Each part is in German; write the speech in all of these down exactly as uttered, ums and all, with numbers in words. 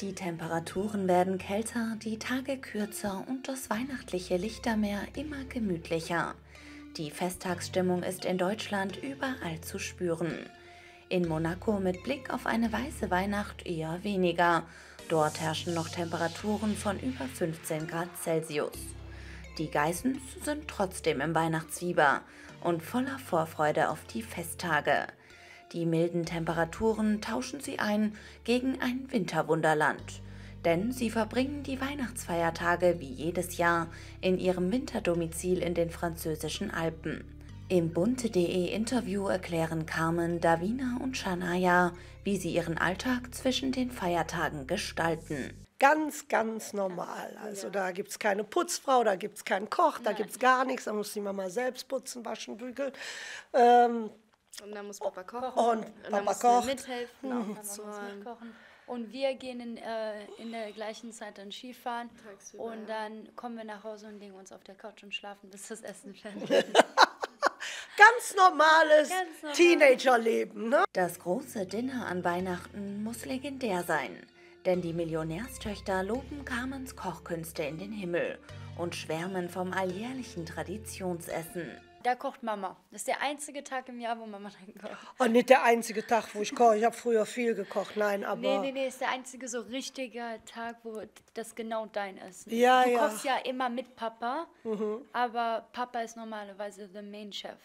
Die Temperaturen werden kälter, die Tage kürzer und das weihnachtliche Lichtermeer immer gemütlicher. Die Festtagsstimmung ist in Deutschland überall zu spüren. In Monaco mit Blick auf eine weiße Weihnacht eher weniger. Dort herrschen noch Temperaturen von über fünfzehn Grad Celsius. Die Geissens sind trotzdem im Weihnachtsfieber und voller Vorfreude auf die Festtage. Die milden Temperaturen tauschen sie ein gegen ein Winterwunderland, denn sie verbringen die Weihnachtsfeiertage wie jedes Jahr in ihrem Winterdomizil in den französischen Alpen. Im bunte punkt de Interview erklären Carmen, Davina und Shania, wie sie ihren Alltag zwischen den Feiertagen gestalten. Ganz, ganz normal. Also da gibt es keine Putzfrau, da gibt es keinen Koch, da gibt es gar nichts. Da muss die Mama selbst putzen, waschen, bügeln. Ähm, Und dann muss Papa kochen. Und, und dann Papa muss kocht. mithelfen. Mhm. Auch zur, kochen. Und wir gehen in, äh, in der gleichen Zeit dann Skifahren. Tagsüber, und dann kommen wir nach Hause und legen uns auf der Couch und schlafen, bis das Essen fertig ist. Ganz normales Ganz normal. Teenagerleben. Ne? Das große Dinner an Weihnachten muss legendär sein. Denn die Millionärstöchter loben Carmens Kochkünste in den Himmel und schwärmen vom alljährlichen Traditionsessen. Da kocht Mama. Das ist der einzige Tag im Jahr, wo Mama dann kocht. Oh, nicht der einzige Tag, wo ich koche. Ich habe früher viel gekocht, nein, aber... Nee, nee, nee, ist der einzige so richtige Tag, wo das genau dein ist. Ja, du ja. kochst ja immer mit Papa, mhm. aber Papa ist normalerweise der Main Chef.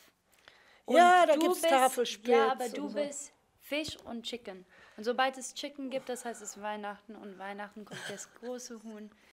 Und ja, da gibt es Tafelspitz. Ja, aber du so. bist Fisch und Chicken. Und sobald es Chicken gibt, das heißt es Weihnachten. Und Weihnachten kommt das große Huhn.